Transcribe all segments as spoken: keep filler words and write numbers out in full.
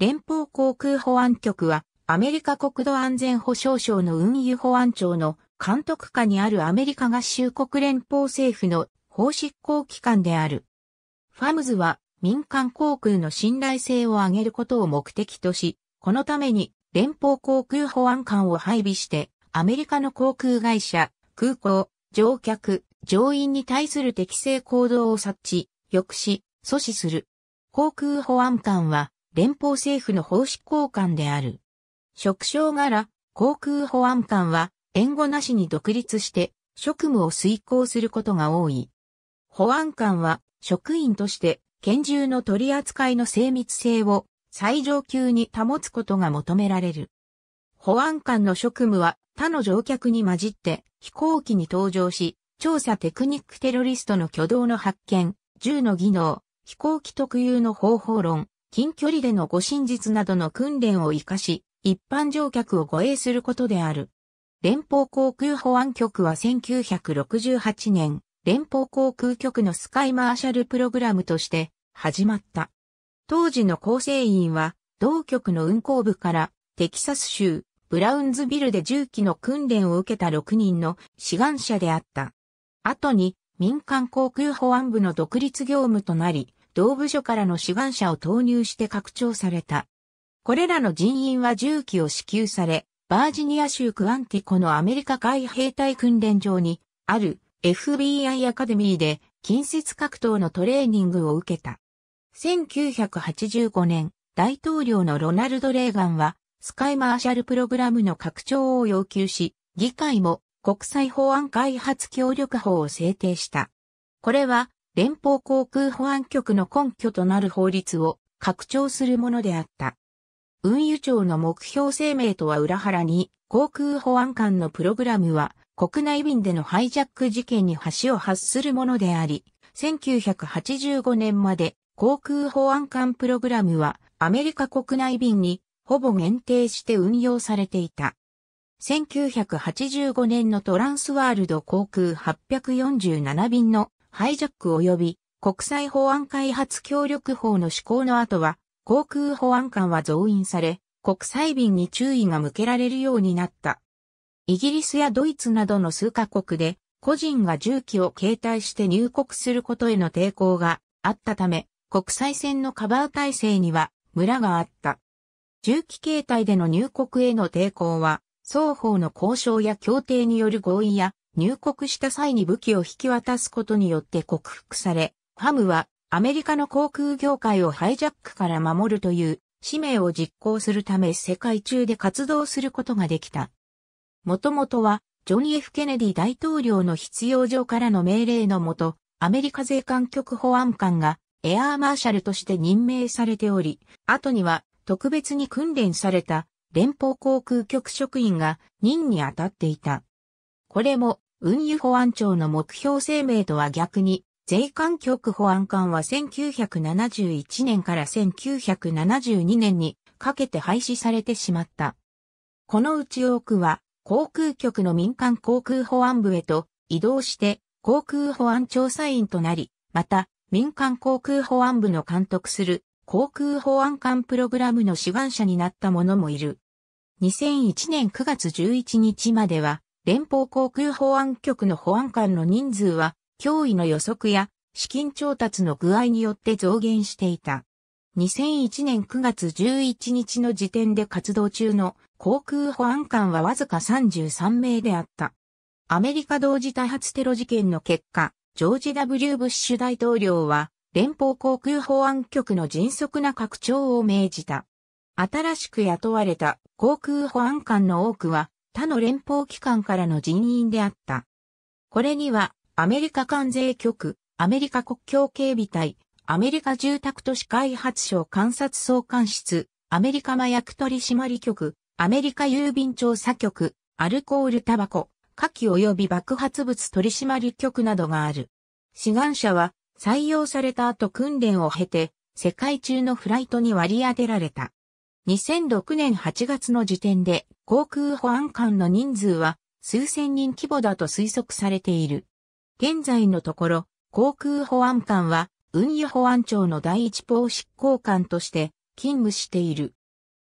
連邦航空保安局はアメリカ国土安全保障省の運輸保安庁の監督下にあるアメリカ合衆国連邦政府の法執行機関である。ファムズは民間航空の信頼性を上げることを目的とし、このために連邦航空保安官を配備してアメリカの航空会社、空港、乗客、乗員に対する適正行動を察知、抑止、阻止する。航空保安官は連邦政府の法執行官である。職称柄、航空保安官は援護なしに独立して職務を遂行することが多い。保安官は職員として拳銃の取り扱いの精密性を最上級に保つことが求められる。保安官の職務は他の乗客に混じって飛行機に搭乗し、調査テクニックテロリストの挙動の発見、銃の技能、飛行機特有の方法論、近距離での護身術などの訓練を活かし、一般乗客を護衛することである。連邦航空保安局はせんきゅうひゃくろくじゅうはちねん、連邦航空局のスカイマーシャルプログラムとして始まった。当時の構成員は、同局の運行部からテキサス州ブラウンズビルで銃器の訓練を受けたろくにんの志願者であった。後に民間航空保安部の独立業務となり、同部署からの志願者を投入して拡張された。これらの人員は銃器を支給され、バージニア州クアンティコのアメリカ海兵隊訓練場にある エフビーアイ アカデミーで近接格闘のトレーニングを受けた。せんきゅうひゃくはちじゅうごねん、大統領のロナルド・レーガンはスカイマーシャルプログラムの拡張を要求し、議会も国際保安開発協力法を制定した。これは連邦航空保安局の根拠となる法律を拡張するものであった。運輸庁の目標声明とは裏腹に、航空保安官のプログラムは国内便でのハイジャック事件に橋を発するものであり、せんきゅうひゃくはちじゅうごねんまで航空保安官プログラムはアメリカ国内便にほぼ限定して運用されていた。せんきゅうひゃくはちじゅうごねんのトランスワールド航空はっぴゃくよんじゅうなな便のハイジャック及び国際保安開発協力法の施行の後は、航空保安官は増員され、国際便に注意が向けられるようになった。イギリスやドイツなどの数カ国で、個人が銃器を携帯して入国することへの抵抗があったため、国際線のカバー体制にはムラがあった。銃器携帯での入国への抵抗は、双方の交渉や協定による合意や、入国した際に武器を引き渡すことによって克服され、ファムは、アメリカの航空業界をハイジャックから守るという使命を実行するため世界中で活動することができた。もともとはジョン・ F ・ケネディ大統領の必要上からの命令のもと、アメリカ税関局保安官がエアーマーシャルとして任命されており、後には特別に訓練された連邦航空局職員が任に当たっていた。これも運輸保安庁の目標声明とは逆に、税関局保安官はせんきゅうひゃくななじゅういちねんからせんきゅうひゃくななじゅうにねんにかけて廃止されてしまった。このうち多くは航空局の民間航空保安部へと移動して航空保安調査員となり、また民間航空保安部の監督する航空保安官プログラムの志願者になった者もいる。にせんいちねんくがつじゅういちにちまでは連邦航空保安局の保安官の人数は脅威の予測や資金調達の具合によって増減していた。にせんいちねんくがつじゅういちにちの時点で活動中の航空保安官はわずかさんじゅうさんめいであった。アメリカ同時多発テロ事件の結果、ジョージ・ W ・ブッシュ大統領は連邦航空保安局の迅速な拡張を命じた。新しく雇われた航空保安官の多くは他の連邦機関からの人員であった。これには、アメリカ関税局、アメリカ国境警備隊、アメリカ住宅都市開発省監察総監室、アメリカ麻薬取締局、アメリカ郵便調査局、アルコール・タバコ、火器及び爆発物取締局などがある。志願者は採用された後訓練を経て、世界中のフライトに割り当てられた。にせんろくねんはちがつの時点で航空保安官の人数は数千人規模だと推測されている。現在のところ、航空保安官は運輸保安庁の第一法執行官として、勤務している。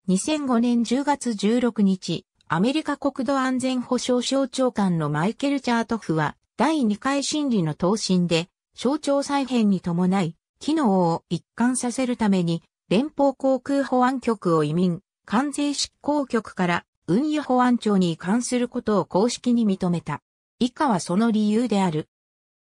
にせんごねんじゅうがつじゅうろくにち、アメリカ国土安全保障省長官のマイケル・チャートフは、だいにかい審理の答申で、省庁再編に伴い、機能を一貫させるために、連邦航空保安局を移民、関税執行局から運輸保安庁に移管することを公式に認めた。以下はその理由である。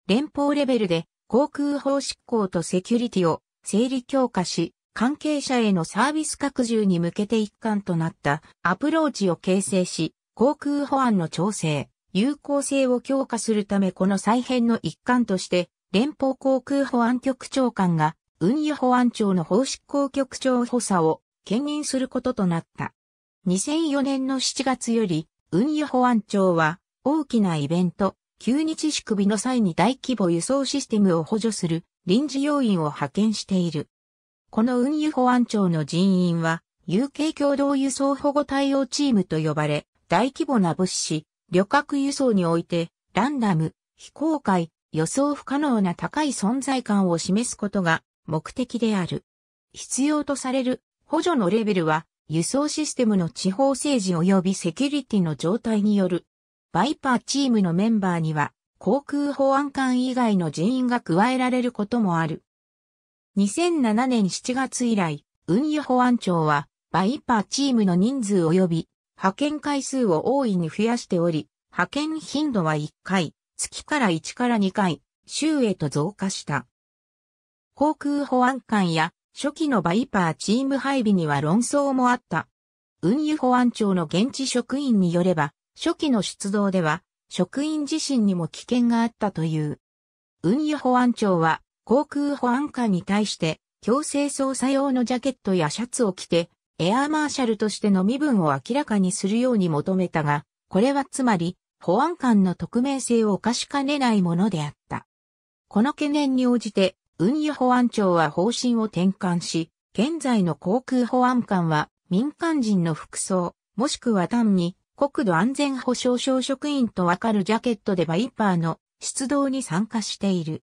連邦レベルで航空法執行とセキュリティを整理強化し、関係者へのサービス拡充に向けて一貫となったアプローチを形成し、航空保安の調整、有効性を強化するためこの再編の一環として、連邦航空保安局長官が運輸保安庁の法執行局長補佐を兼任することとなった。にせんよねんのしちがつより、運輸保安庁は大きなイベント、旧日祝日の際に大規模輸送システムを補助する臨時要員を派遣している。この運輸保安庁の人員は、ユーケー 共同輸送保護対応チームと呼ばれ、大規模な物資、旅客輸送において、ランダム、非公開、予想不可能な高い存在感を示すことが目的である。必要とされる補助のレベルは、輸送システムの地方政治及びセキュリティの状態による。バイパーチームのメンバーには、航空保安官以外の人員が加えられることもある。にせんななねんしちがつ以来、運輸保安庁は、バイパーチームの人数及び、派遣回数を大いに増やしており、派遣頻度はいっかい、月からいちからにかい、週へと増加した。航空保安官や、初期のバイパーチーム配備には論争もあった。運輸保安庁の現地職員によれば、初期の出動では、職員自身にも危険があったという。運輸保安庁は、航空保安官に対して、強制捜査用のジャケットやシャツを着て、エアマーシャルとしての身分を明らかにするように求めたが、これはつまり、保安官の匿名性を侵しかねないものであった。この懸念に応じて、運輸保安庁は方針を転換し、現在の航空保安官は、民間人の服装、もしくは単に、国土安全保障省職員とわかるジャケットでバイパーの出動に参加している。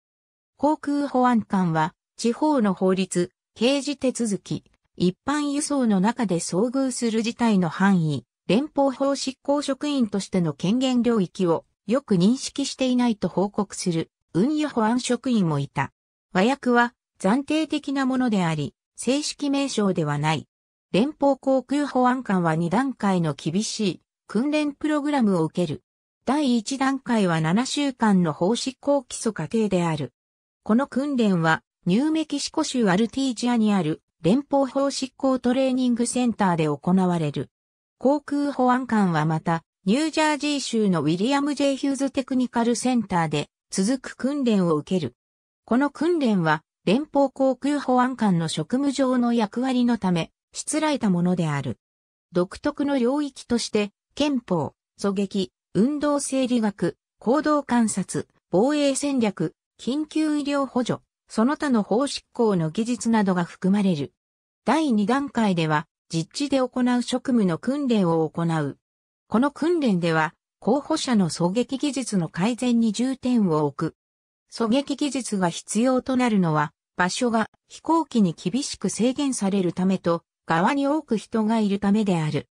航空保安官は、地方の法律、刑事手続き、一般輸送の中で遭遇する事態の範囲、連邦法執行職員としての権限領域をよく認識していないと報告する運輸保安職員もいた。和訳は暫定的なものであり、正式名称ではない。連邦航空保安官はにだんかいの厳しい訓練プログラムを受ける。だいいちだんかいはななしゅうかんの法執行基礎課程である。この訓練は、ニューメキシコ州アルティージャにある連邦法執行トレーニングセンターで行われる。航空保安官はまた、ニュージャージー州のウィリアム・ジェイ・ヒューズテクニカルセンターで続く訓練を受ける。この訓練は、連邦航空保安官の職務上の役割のため、しつらえたものである。独特の領域として、憲法、狙撃、運動生理学、行動観察、防衛戦略、緊急医療補助、その他の法執行の技術などが含まれる。だいにだんかいでは、実地で行う職務の訓練を行う。この訓練では、候補者の狙撃技術の改善に重点を置く。狙撃技術が必要となるのは、場所が飛行機に厳しく制限されるためと、側に多く人がいるためである。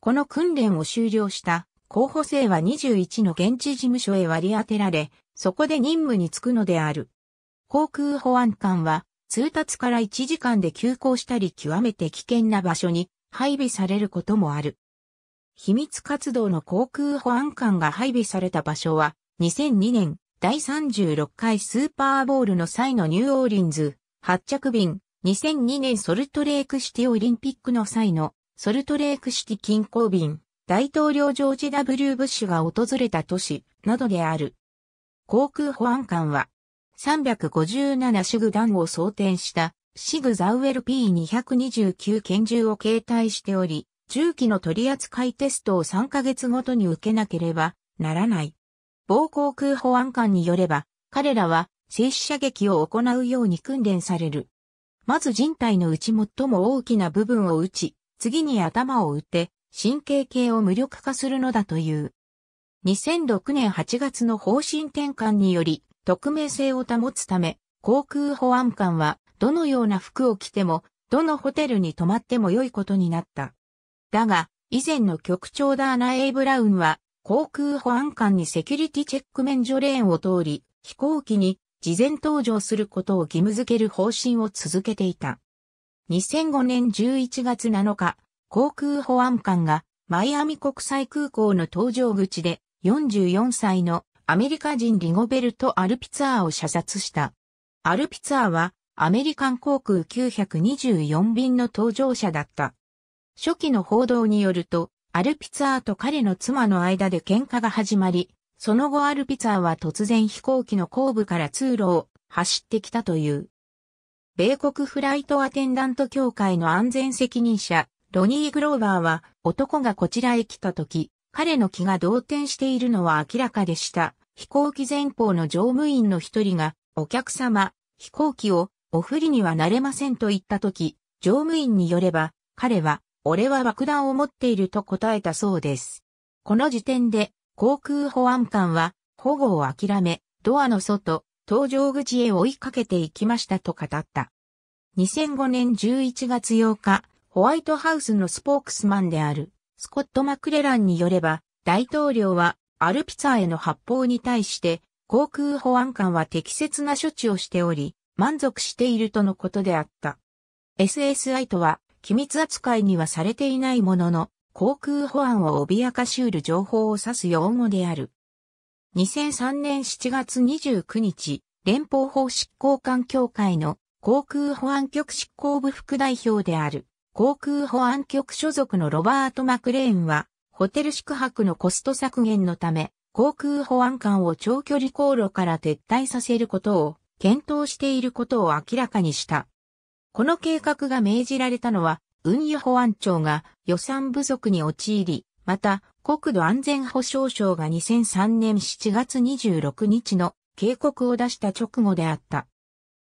この訓練を終了した候補生はにじゅういちの現地事務所へ割り当てられ、そこで任務に就くのである。航空保安官は通達からいちじかんで急行したり極めて危険な場所に配備されることもある。秘密活動の航空保安官が配備された場所はにせんにねんだいさんじゅうろっかいスーパーボウルの際のニューオーリンズ発着便、にせんにねんソルトレークシティオリンピックの際のソルトレークシティ近郊便、大統領ジョージ ダブリュー ブッシュが訪れた都市などである。航空保安官はさんびゃくごじゅうなな手榴弾を装填したシグザウエル ピーにひゃくにじゅうきゅう 拳銃を携帯しており、銃器の取扱いテストをさんかげつごとに受けなければならない。某航空保安官によれば、彼らは静止射撃を行うように訓練される。まず人体のうち最も大きな部分を撃ち、次に頭を撃って神経系を無力化するのだという。にせんろくねんはちがつの方針転換により、匿名性を保つため、航空保安官はどのような服を着てもどのホテルに泊まっても良いことになった。だが、以前の局長ダーナ・エイ・ブラウンは、航空保安官にセキュリティチェック免除レーンを通り、飛行機に事前搭乗することを義務付ける方針を続けていた。にせんごねんじゅういちがつなのか、航空保安官がマイアミ国際空港の搭乗口でよんじゅうよんさいのアメリカ人リゴベルト・アルピツァーを射殺した。アルピツァーはアメリカン航空きゅうひゃくにじゅうよんびんの搭乗者だった。初期の報道によると、アルピツァーと彼の妻の間で喧嘩が始まり、その後アルピツァーは突然飛行機の後部から通路を走ってきたという。米国フライトアテンダント協会の安全責任者、ロニー・グローバーは、男がこちらへ来た時、彼の気が動転しているのは明らかでした。飛行機前方の乗務員の一人が、お客様、飛行機をお振りにはなれませんと言った時、乗務員によれば、彼は、俺は爆弾を持っていると答えたそうです。この時点で航空保安官は保護を諦めドアの外、搭乗口へ追いかけていきましたと語った。にせんごねんじゅういちがつようか、ホワイトハウスのスポークスマンであるスコット・マクレランによれば大統領はアルピツァーへの発砲に対して航空保安官は適切な処置をしており満足しているとのことであった。エスエスアイ とは機密扱いにはされていないものの、航空保安を脅かしうる情報を指す用語である。にせんさんねんしちがつにじゅうくにち、連邦法執行官協会の航空保安局執行部副代表である、航空保安局所属のロバート・マクレーンは、ホテル宿泊のコスト削減のため、航空保安官を長距離航路から撤退させることを検討していることを明らかにした。この計画が命じられたのは、運輸保安庁が予算不足に陥り、また、国土安全保障省がにせんさんねんしちがつにじゅうろくにちの警告を出した直後であった。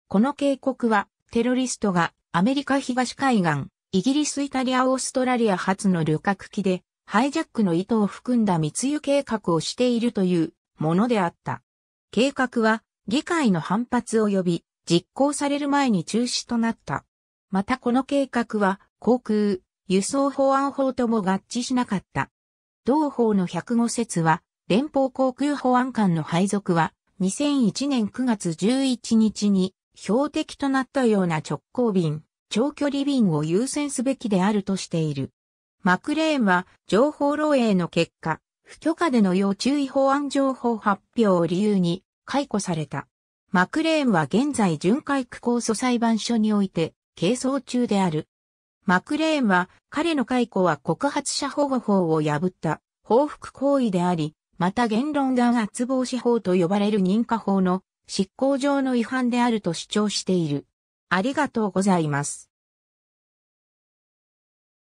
この警告は、テロリストがアメリカ東海岸、イギリス、イタリア、オーストラリア発の旅客機で、ハイジャックの意図を含んだ密輸計画をしているというものであった。計画は、議会の反発を呼び、実行される前に中止となった。またこの計画は航空、輸送法案法とも合致しなかった。同法のひゃくごせつは、連邦航空保安官の配属はにせんいちねんくがつじゅういちにちに標的となったような直行便、長距離便を優先すべきであるとしている。マクレーンは情報漏洩の結果、不許可での要注意法案情報発表を理由に解雇された。マクレーンは現在巡回区控訴裁判所において、係争中である。マクレーンは、彼の解雇は告発者保護法を破った、報復行為であり、また言論弾圧防止法と呼ばれる認可法の執行上の違反であると主張している。ありがとうございます。